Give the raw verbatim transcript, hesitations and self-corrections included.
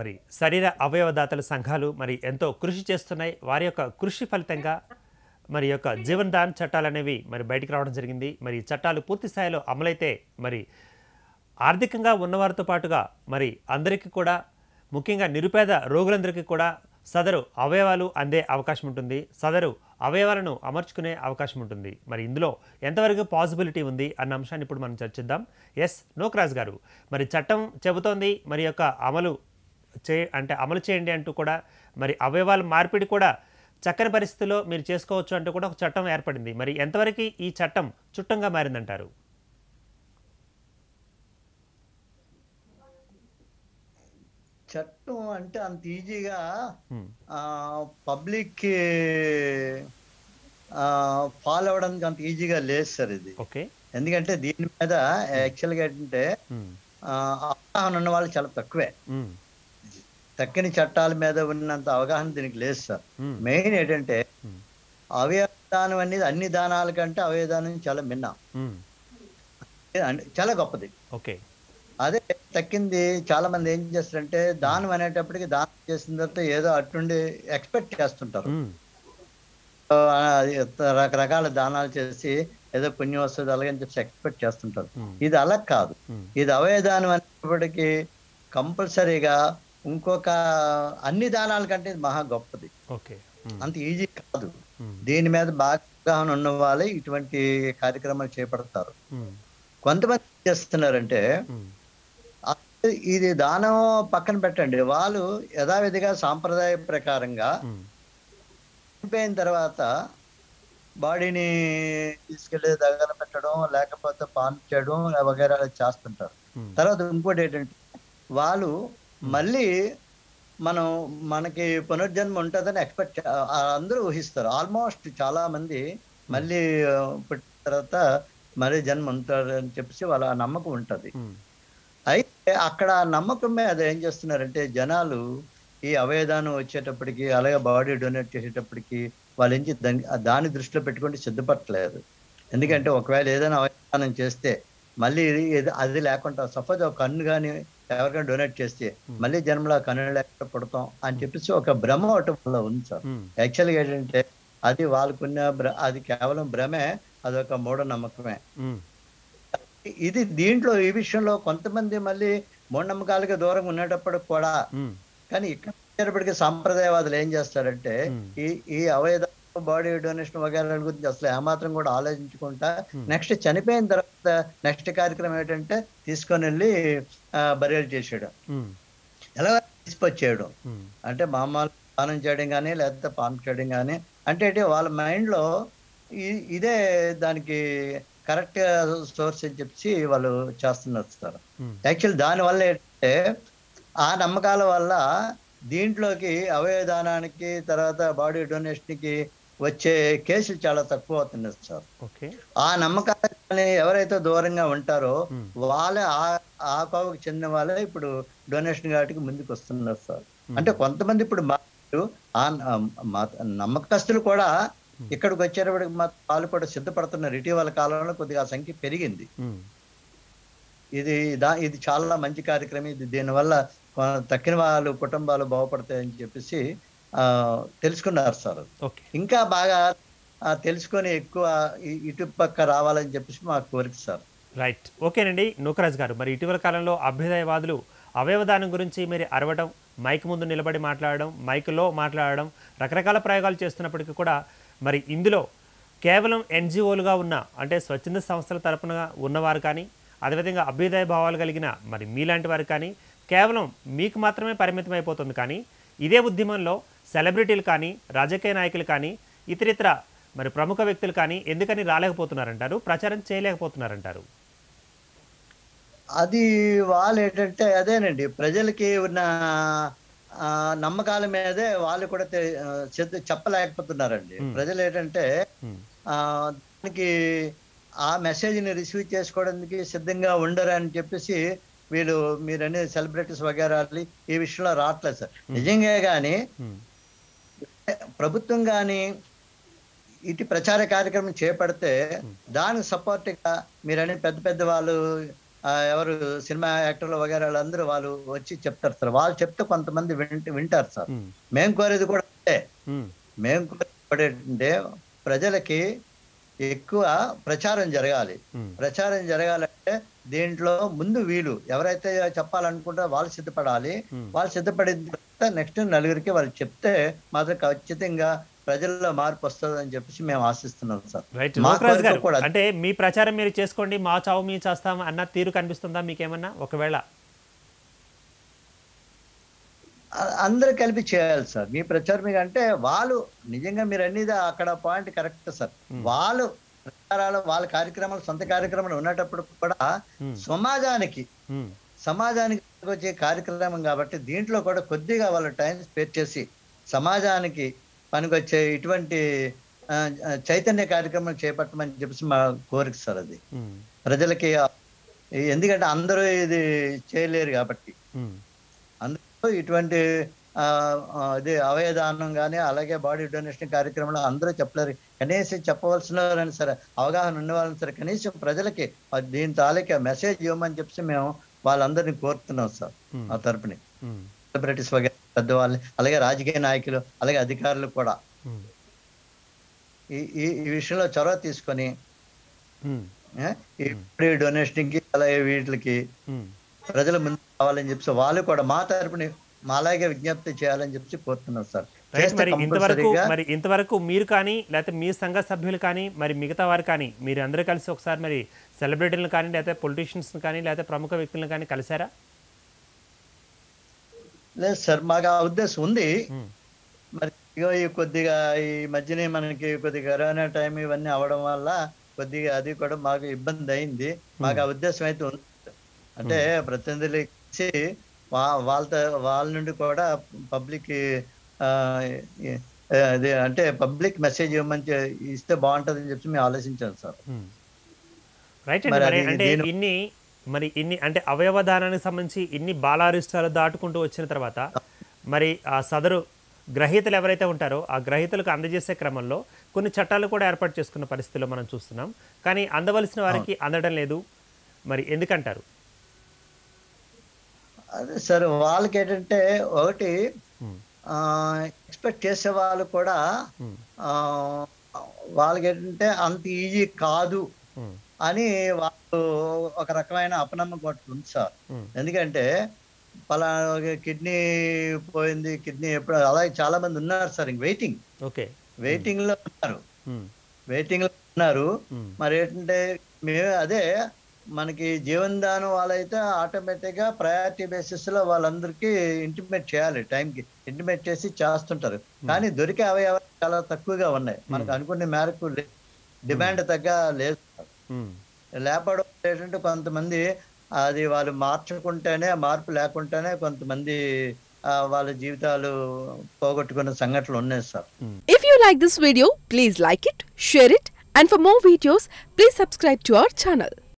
మరి శరీర అవయవదాతల సంఘాలు మరి ఎంతో కృషి చేస్తున్నాయి. వారి యొక్క కృషి ఫలితంగా మరి యొక్క జీవనదాన్ చట్టాలనేవి మరి బయటికి రావడం జరిగింది. మరి చట్టాలు పూర్తి స్థాయిలో అమలైతే మరి ఆర్థికంగా ఉన్నవారితో పాటుగా మరి అందరికీ కూడా ముఖ్యంగా నిరుపేద రోగులందరికీ కూడా సదరు అవయవాలు అందే అవకాశం ఉంటుంది. సదరు అవయవాలను అమర్చుకునే అవకాశం ఉంటుంది. మరి ఇందులో ఎంతవరకు పాసిబిలిటీ ఉంది అన్న అంశాన్ని ఇప్పుడు మనం చర్చిద్దాం. ఎస్ నూకరాజు గారు, మరి చట్టం చెబుతోంది మరి యొక్క అమలు చే అంటే అమలు చేయండి అంటూ కూడా మరి అవయవాల మార్పిడి కూడా చక్కని పరిస్థితుల్లో మీరు చేసుకోవచ్చు అంటూ కూడా ఒక చట్టం ఏర్పడింది. మరి ఎంతవరకు ఈ చట్టం చుట్టంగా మారిందంటారు? చట్టం అంటే అంత ఈజీగా పబ్లిక్ ఫాలో అవడానికి అంత ఈజీగా లేదు సార్ ఇది. ఎందుకంటే దీని మీద యాక్చువల్గా ఏంటంటే అవగాహన ఉన్న వాళ్ళు చాలా తక్కువే. చక్కని చట్టాల మీద ఉన్నంత అవగాహన దీనికి లేదు సార్. మెయిన్ ఏంటంటే అవయవదానం అనేది అన్ని దానాల కంటే అవయవదానం చాలా మిన్నా చాలా గొప్పది. అదే తక్కింది చాలా మంది ఏం చేస్తారంటే దానం అనేటప్పటికి దానం చేసిన తర్వాత ఏదో అటుండి ఎక్స్పెక్ట్ చేస్తుంటారు. రకరకాల దానాలు చేసి ఏదో పుణ్యం వస్తుంది అలాగని చెప్పి ఎక్స్పెక్ట్ చేస్తుంటారు. ఇది అలా కాదు. ఇది అవయవదానం అనేటప్పటికీ కంపల్సరీగా ఇంకొక అన్ని దానాల కంటే మహా గొప్పది. అంత ఈజీ కాదు. దీని మీద బాగా అవగాహన ఉన్న వాళ్ళే ఇటువంటి కార్యక్రమాలు చేపడతారు. కొంతమంది ఏం చేస్తున్నారంటే ఇది దానం పక్కన పెట్టండి, వాళ్ళు యథావిధిగా సాంప్రదాయ ప్రకారంగా చనిపోయిన తర్వాత బాడీని తీసుకెళ్లి దగ్గర పెట్టడం లేకపోతే పాన్ చేయడం వగైరా చేస్తుంటారు. తర్వాత ఇంకోటి ఏంటంటే వాళ్ళు మళ్ళీ మనం మనకి పునర్జన్మ ఉంటుందని ఎక్స్పెక్ట్ అందరూ ఊహిస్తారు. ఆల్మోస్ట్ చాలా మంది మళ్ళీ పుట్టిన తర్వాత మళ్ళీ జన్మ ఉంటారు అని చెప్పేసి వాళ్ళ నమ్మకం ఉంటుంది. అయితే అక్కడ నమ్మకం మీద ఏం చేస్తున్నారంటే జనాలు ఈ అవయదానం వచ్చేటప్పటికి అలాగే బాడీ డొనేట్ చేసేటప్పటికి వాళ్ళ నుంచి దాన్ని దృష్టిలో పెట్టుకుంటే సిద్ధపడలేదు. ఎందుకంటే ఒకవేళ ఏదైనా అవయదానం చేస్తే మళ్ళీ అది లేకుండా సపోజ్ ఒక కన్ను కానీ ఎవరికైనా డొనేట్ చేస్తే మళ్ళీ జన్మలో కన్ను లేకుండా పుడతాం అని చెప్పేసి ఒక భ్రమ అవటం వల్ల ఉంది సార్. యాక్చువల్గా ఏంటంటే అది వాళ్ళకున్న అది కేవలం భ్రమే, అదొక మూఢనమ్మకమే. ఇది దీంట్లో ఈ విషయంలో కొంతమంది మళ్ళీ మూఢనమ్మకాలకి దూరం ఉండేటప్పటికి కూడా కానీ ఇక్కడ వచ్చేటప్పటికి సాంప్రదాయవాదులు ఏం చేస్తారంటే ఈ ఈ అవయదానం బాడీ డొనేషన్ వగైరా గురించి అసలు ఏమాత్రం కూడా ఆలోచించుకుంటా నెక్స్ట్ చనిపోయిన తర్వాత నెక్స్ట్ కార్యక్రమం ఏంటంటే తీసుకొని వెళ్ళి బరియల్ చేసేయడం, ఎలా తీసుకొచ్చేయడం అంటే మామూలు పానం చేయడం కానీ లేకపోతే పానం చేయడం కానీ అంటే వాళ్ళ మైండ్ లో ఇదే దానికి కరెక్ట్ సోర్స్ అని చెప్పి వాళ్ళు చేస్తున్నారు. యాక్చువల్ దాని వల్ల ఏంటంటే ఆ నమ్మకాల వల్ల దీంట్లోకి అవయవదానానికి తర్వాత బాడీ డొనేషన్కి వచ్చే కేసులు చాలా తక్కువ అవుతున్నాయి సార్. ఆ నమ్మకాలని ఎవరైతే దూరంగా ఉంటారో వాళ్ళే ఆ కోవకు చెందిన వాళ్ళే ఇప్పుడు డొనేషన్ వాటికి ముందుకు వస్తున్నారు సార్. అంటే కొంతమంది ఇప్పుడు ఆ నమ్మకస్తులు కూడా ఇక్కడికి వచ్చేటప్పటికి వాళ్ళు కూడా సిద్ధపడుతున్నారు. ఇటీవల కాలంలో కొద్దిగా సంఖ్య పెరిగింది. ఇది ఇది చాలా మంచి కార్యక్రమం. ఇది దీనివల్ల తక్కిన వాళ్ళు కుటుంబాలు బాగుపడతాయని చెప్పేసి తెలుసుకున్నారు సార్. ఇంకా బాగా తెలుసుకొని ఎక్కువ ఇటు పక్క రావాలని చెప్పేసి మా కోరిక సార్. రైట్, ఓకేనండి నూకరాజు గారు. మరి ఇటీవల కాలంలో అభ్యుదయవాదులు అవయవదానం గురించి మీరు అరవడం, మైక్ ముందు నిలబడి మాట్లాడడం, మైక్లో మాట్లాడడం, రకరకాల ప్రయోగాలు చేస్తున్నప్పటికీ కూడా మరి ఇందులో కేవలం ఎన్జిఓలుగా ఉన్న అంటే స్వచ్ఛంద సంస్థల తరపున ఉన్నవారు కానీ అదేవిధంగా అభ్యుదయ భావాలు కలిగిన మరి మీలాంటి వారు కానీ కేవలం మీకు మాత్రమే పరిమితం అయిపోతుంది. కానీ ఇదే ఉద్యమంలో సెలబ్రిటీలు కానీ రాజకీయ నాయకులు కానీ ఇతరితర మరి ప్రముఖ వ్యక్తులు కానీ ఎందుకని రాలేకపోతున్నారంటారు, ప్రచారం చేయలేకపోతున్నారంటారు? అది వాళ్ళు ఏంటంటే అదేనండి, ప్రజలకి ఉన్న నమ్మకాల మీదే వాళ్ళు కూడా చెప్పలేకపోతున్నారండి. ప్రజలు ఏంటంటే దానికి ఆ మెసేజ్ని రిసీవ్ చేసుకోవడానికి సిద్ధంగా ఉండరు అని చెప్పేసి వీళ్ళు మీరనే సెలబ్రిటీస్ వగైరా ఈ విషయంలో రావట్లేదు సార్. నిజంగా కానీ ప్రభుత్వం కానీ ఇటు ప్రచార కార్యక్రమం చేపడితే దానికి సపోర్ట్గా మీరనే పెద్ద పెద్ద వాళ్ళు एवर सिनेमा యాక్టర్లు वगैरह వాళ్ళందరూ వాళ్ళు వచ్చి చెప్తారు సార్, వాళ్ళు చెప్తే కొంతమంది వింటారు సార్. మేము కోరేది కూడా అంటే మేము కోరేది ప్రజలకి ఎక్కువ ప్రచారం జరగాలి. ప్రచారం జరగాలంటే దీంట్లో ముందు వీళ్ళు ఎవరైతే చెప్పాలనుకుంటారో వాళ్ళు సిద్ధపడాలి. వాళ్ళు సిద్ధపడిన తర్వాత నెక్స్ట్ నలుగురికి వాళ్ళు చెప్తే మాత్రం ఖచ్చితంగా ప్రజల్లో మార్పు వస్తుందని చెప్పి మేము ఆశిస్తున్నాం సార్. రైట్ మోకరాజ్ గారు, అంటే మీ ప్రచారం మీరు చేసుకోండి, మా చావు మీ చేస్తాం అన్న తీరు కనిపిస్తుందా మీకేమన్నా? ఒకవేళ అందరూ కలిపి చేయాలి సార్ మీ ప్రచారం. అంటే వాళ్ళు నిజంగా మీరు అనేది అక్కడ పాయింట్ కరెక్ట్ సార్. వాళ్ళు ప్రచారాలు వాళ్ళ కార్యక్రమాలు సొంత కార్యక్రమాలు ఉన్నప్పుడు కూడా సమాజానికి సమాజానికి వచ్చే కార్యక్రమం కాబట్టి దీంట్లో కూడా కొద్దిగా వాళ్ళు టైం స్పెండ్ చేసి సమాజానికి మనకు వచ్చే ఇటువంటి చైతన్య కార్యక్రమం చేపట్టమని చెప్పేసి మా కోరిక సార్. అది ప్రజలకి, ఎందుకంటే అందరూ ఇది చేయలేరు కాబట్టి అందరూ ఇటువంటి అదే అవయదానం కానీ అలాగే బాడీ డొనేషన్ కార్యక్రమంలో అందరూ చెప్పలేరు. కనీసం చెప్పవలసిన వాళ్ళని సరే, అవగాహన ఉన్న వాళ్ళని సరే, కనీసం ప్రజలకి దీని తాలూకా మెసేజ్ ఇవ్వమని చెప్పేసి మేము వాళ్ళందరినీ కోరుతున్నాం సార్. ఆ తరపుని సెలబ్రిటీస్ వగ పెద్దవాళ్ళు అలాగే రాజకీయ నాయకులు అలాగే అధికారులు కూడా ఈ ఈ విషయంలో చొరవ తీసుకొని డొనేషన్ కి అలాగే వీటికి ప్రజల ముందు రావాలని చెప్పి వాళ్ళు కూడా మా తరపుని అలాగే విజ్ఞప్తి చేయాలని చెప్పి కోరుతున్నాం సార్. మరి ఇంతవరకు మరి ఇంతవరకు మీరు కానీ లేకపోతే మీ సంఘ సభ్యులు కానీ మరి మిగతా వారు కానీ మీరు అందరూ కలిసి ఒకసారి మరి సెలబ్రిటీలను కానీ లేకపోతే పొలిటీషియన్స్ కానీ లేకపోతే ప్రముఖ వ్యక్తులను కానీ కలిసారా? లేదు సార్, మాకు ఆ ఉద్దేశం ఉంది. మరి ఈ కొద్దిగా ఈ మధ్యనే మనకి కొద్దిగా కరోనా టైం ఇవన్నీ అవడం వల్ల కొద్దిగా అది కూడా మాకు ఇబ్బంది అయింది. మాకు ఆ ఉద్దేశం అయితే ఉంది అంటే ప్రతినిధులు ఇచ్చి వా వాళ్ళతో వాళ్ళ నుండి కూడా పబ్లిక్ అదే అంటే పబ్లిక్ మెసేజ్ ఇవ్వమని ఇస్తే బాగుంటుంది అని చెప్పి మేము ఆలోచించాం సార్. రైట్ అండి. మరి ఇన్ని అంటే అవయవదానానికి సంబంధించి ఇన్ని బాలారిష్టాలు దాటుకుంటూ వచ్చిన తర్వాత మరి ఆ సదరు గ్రహీతలు ఎవరైతే ఉంటారో ఆ గ్రహీతలకు అందజేసే క్రమంలో కొన్ని చట్టాలు కూడా ఏర్పాటు చేసుకున్న పరిస్థితిలో మనం చూస్తున్నాం. కానీ అందవలసిన వారికి అందడం లేదు. మరి ఎందుకంటారు? అదే సార్, వాళ్ళకి ఏంటంటే ఒకటి ఎక్స్పెక్ట్ చేసే వాళ్ళు కూడా వాళ్ళకి ఏంటంటే అంత ఈజీ కాదు అని వాళ్ళు ఒక రకమైన అపనమ్మకం ఒకటి ఉంది సార్. ఎందుకంటే పలానా కిడ్నీ పోయింది, కిడ్నీ ఎప్పుడు అలాగే చాలా మంది ఉన్నారు సార్. ఇంక వెయిటింగ్ ఓకే వెయిటింగ్ లో ఉన్నారు వెయిటింగ్ లో ఉన్నారు మరి ఏంటంటే మేము అదే మనకి జీవనదానం వాళ్ళైతే ఆటోమేటిక్ గా ప్రయారిటీ బేసిస్ లో వాళ్ళందరికీ ఇంటిమేట్ చేయాలి, టైంకి ఇంటిమేట్ చేసి చేస్తుంటారు. కానీ దొరికే అవయవాలు చాలా తక్కువగా ఉన్నాయి, మనకు అనుకునే మేరకు డిమాండ్ తగ్గ లేదు. లేపడం ఏంటంటే కొంతమంది అది వాళ్ళు మార్చుకుంటేనే మార్పు లేకుంటేనే కొంతమంది వాళ్ళ జీవితాలు పోగొట్టుకున్న సంఘటనలు ఉన్నాయి sir. If you like this video please like it, share it, and for more videos please subscribe to our channel.